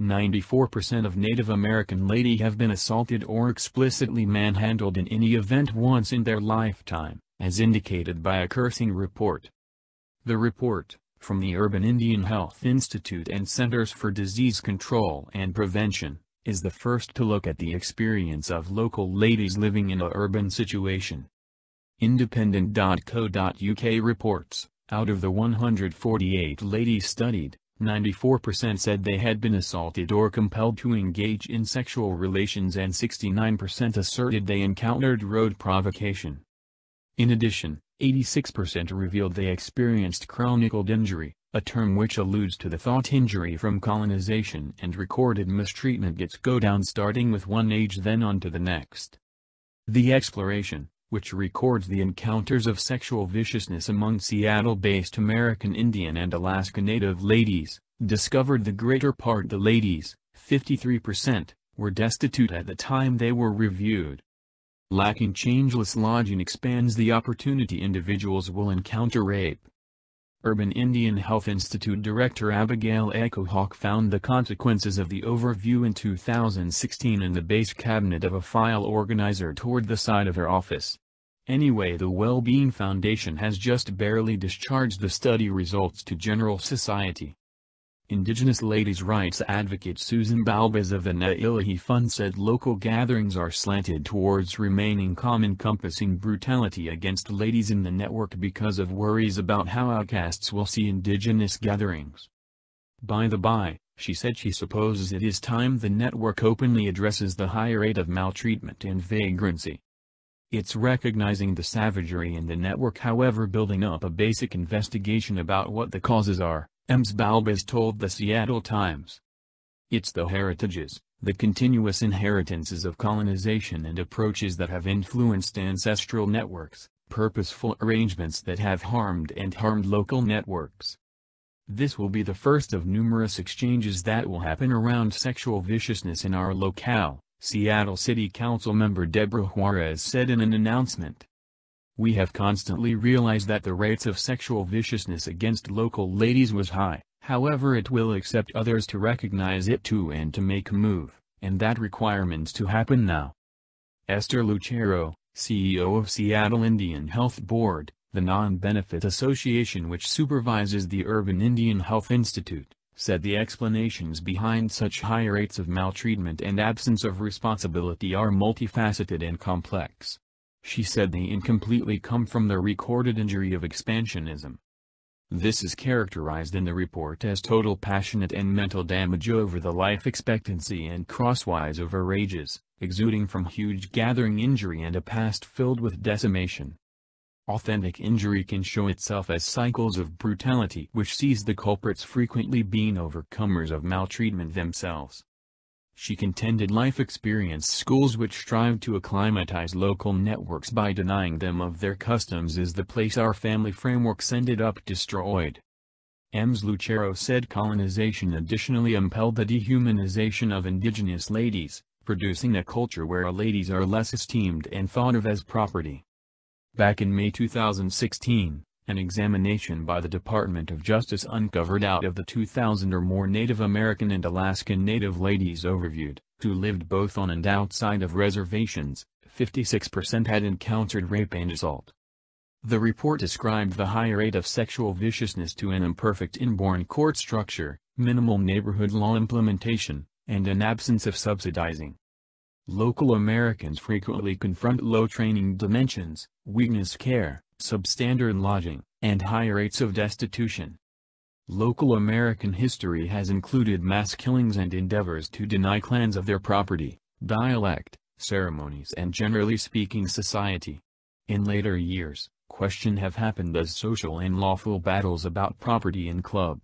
94% of Native American ladies have been assaulted or explicitly manhandled in any event once in their lifetime, as indicated by a cursing report. The report, from the Urban Indian Health Institute and Centers for Disease Control and Prevention, is the first to look at the experience of local ladies living in an urban situation. Independent.co.uk reports, out of the 148 ladies studied, 94% said they had been assaulted or compelled to engage in sexual relations, and 69% asserted they encountered road provocation. In addition, 86% revealed they experienced chronic injury, a term which alludes to the thought injury from colonization, and recorded mistreatment gets go down starting with one age then on to the next. The Exploration, which records the encounters of sexual viciousness among Seattle-based American Indian and Alaska Native ladies, discovered the greater part of the ladies, 53%, were destitute at the time they were reviewed. Lacking changeless lodging expands the opportunity individuals will encounter rape. Urban Indian Health Institute Director Abigail Echohawk found the consequences of the overview in 2016 in the base cabinet of a file organizer toward the side of her office. Anyway, the Wellbeing Foundation has just barely discharged the study results to general society. Indigenous ladies' rights advocate Susan Balbaz of the Nailahi Fund said local gatherings are slanted towards remaining calm, encompassing brutality against ladies in the network because of worries about how outcasts will see Indigenous gatherings. By the by, she said she supposes it is time the network openly addresses the high rate of maltreatment and vagrancy. It's recognizing the savagery in the network, however, building up a basic investigation about what the causes are, Ms. Balbaz told the Seattle Times. It's the heritages, the continuous inheritances of colonization and approaches that have influenced ancestral networks, purposeful arrangements that have harmed local networks. This will be the first of numerous exchanges that will happen around sexual viciousness in our locale, Seattle City Council member Deborah Juarez said in an announcement. We have constantly realized that the rates of sexual viciousness against local ladies was high, however it will accept others to recognize it too and to make a move, and that requirements to happen now. Esther Lucero, CEO of Seattle Indian Health Board, the non-benefit association which supervises the Urban Indian Health Institute, said the explanations behind such high rates of maltreatment and absence of responsibility are multifaceted and complex. She said they incompletely come from the recorded injury of expansionism. This is characterized in the report as total passionate and mental damage over the life expectancy and crosswise over ages, exuding from huge gathering injury and a past filled with decimation. Authentic injury can show itself as cycles of brutality which sees the culprits frequently being overcomers of maltreatment themselves. She contended life experience schools which strive to acclimatize local networks by denying them of their customs is the place our family frameworks ended up destroyed. Ms. Lucero said colonization additionally impelled the dehumanization of Indigenous ladies, producing a culture where ladies are less esteemed and thought of as property. Back in May 2016, an examination by the Department of Justice uncovered out of the 2,000 or more Native American and Alaska Native ladies overviewed, who lived both on and outside of reservations, 56% had encountered rape and assault. The report described the high rate of sexual viciousness to an imperfect inborn court structure, minimal neighborhood law implementation, and an absence of subsidizing. Local Americans frequently confront low training dimensions, weakness care, substandard lodging, and high rates of destitution. Local American history has included mass killings and endeavors to deny clans of their property, dialect, ceremonies, and generally speaking society. In later years, questions have happened as social and lawful battles about property in club,